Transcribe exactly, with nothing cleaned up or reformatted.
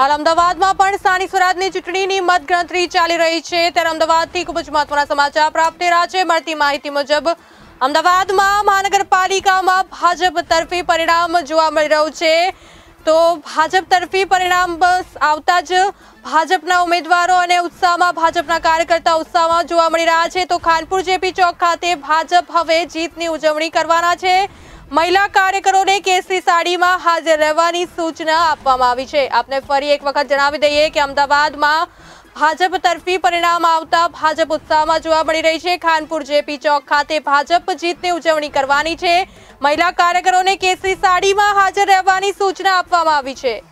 हाल अमदावाद में पण स्थानिक स्वराजनी चूंटणीनी मतगणतरी चाली रही छे त्यारे अमदावादथी खूब ज महत्वना समाचार प्राप्त थई रह्या छे। मळती माहिती मुजब अमदावाद में महानगरपालिका में भाजप तरफी परिणाम जोवा मळी रह्युं छे। तो भाजप तरफी परिणाम बस आवता ज भाजपना उम्मीदवारों अने उत्साहमां भाजपना कार्यकर्ता उत्साहमां जोवा मळी रह्या छे। तो खानपुर जेपी चौक खाते भाजप हवे जीतनी उजवणी करवाना छे। महिला कार्यकरों ने केसरी साड़ी में हाजर रहने सूचना आपवामां आवी छे। आपने फरी एक वखत जणावी दईए कि अमदावाद में भाजप तरफी परिणाम आवता भाजप उत्साह में जोवा मळी रही है। खानपुर जेपी चौक खाते भाजप जीतनी उजवणी करवानी है। महिला कार्यकरों ने केसरी साड़ी में हाजर रहने सूचना आपवामां आवी छे।